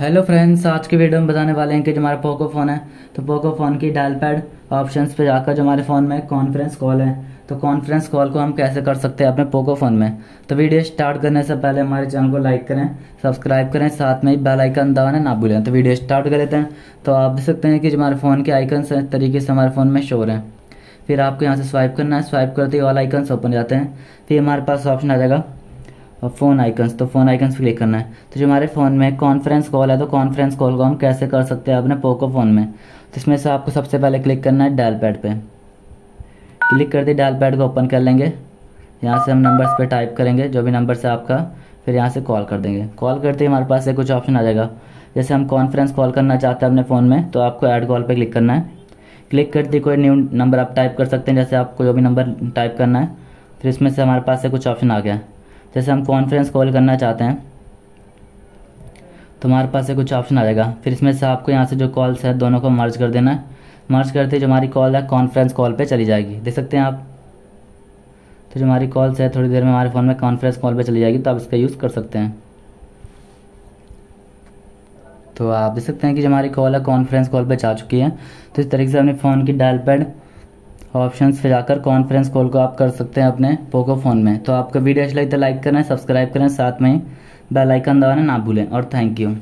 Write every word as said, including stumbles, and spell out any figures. Hello friends, आज के video में बताने वाले हैं कि जो हमारा पोको फ़ोन है तो पोको फ़ोन की डायल पैड ऑप्शंस पे जाकर जो हमारे फ़ोन में कॉन्फ्रेंस कॉल है तो कॉन्फ्रेंस कॉल को हम कैसे कर सकते हैं अपने पोको फ़ोन में। तो वीडियो स्टार्ट करने से पहले हमारे चैनल को लाइक करें, सब्सक्राइब करें, साथ में ही बेल आइकन दबाना ना भूलें। तो वीडियो स्टार्ट कर लेते हैं। तो आप देख सकते हैं कि जो हमारे फ़ोन के आइकन्स हैं इस तरीके से हमारे फ़ोन में शो हो रहे हैं। फिर आपको यहाँ से स्वाइप करना है, स्वाइप करते ही ऑल आइकन्स ओपन हो जाते हैं। फिर हमारे पास ऑप्शन आ जाएगा और फ़ोन आइकन्स, तो फ़ोन आइकन्स क्लिक करना है। तो जो हमारे फ़ोन में कॉन्फ्रेंस कॉल है तो कॉन्फ्रेंस कॉल को हम कैसे कर सकते हैं अपने पोको फ़ोन में। तो इसमें से आपको सबसे पहले क्लिक करना है डायल पैड पे। क्लिक करते ही डायल पैड को ओपन कर लेंगे। यहाँ से हम नंबर्स पे टाइप करेंगे जो भी नंबर से आपका, फिर यहाँ से कॉल कर देंगे। कॉल करते ही हमारे पास से कुछ ऑप्शन आ जाएगा। जैसे हम कॉन्फ्रेंस कॉल करना चाहते हैं अपने फ़ोन में तो आपको ऐड कॉल पर क्लिक करना है। क्लिक करते ही कोई न्यू नंबर आप टाइप कर सकते हैं, जैसे आपको जो भी नंबर टाइप करना है। फिर इसमें से हमारे पास से कुछ ऑप्शन आ गया। जैसे हम कॉन्फ्रेंस कॉल करना चाहते हैं तो हमारे पास से कुछ ऑप्शन आ जाएगा। फिर इसमें से आपको यहाँ से जो कॉल्स है दोनों को मर्ज कर देना है। मर्ज करते जो हमारी कॉल है कॉन्फ्रेंस कॉल पे चली जाएगी, देख सकते हैं आप। तो जो हमारी कॉल्स है थोड़ी देर में हमारे फ़ोन में कॉन्फ्रेंस कॉल पे चली जाएगी, तो आप इसका यूज़ कर सकते हैं। तो आप देख सकते हैं कि जो हमारी कॉल है कॉन्फ्रेंस कॉल पर जा चुकी है। तो इस तरीके से अपने फ़ोन की डायल पैड ऑप्शंस पे जाकर कॉन्फ्रेंस कॉल को आप कर सकते हैं अपने पोको फ़ोन में। तो आपका वीडियो अच्छा लगे तो लाइक करें, सब्सक्राइब करें, साथ में बेल आइकन दबाना ना भूलें। और थैंक यू।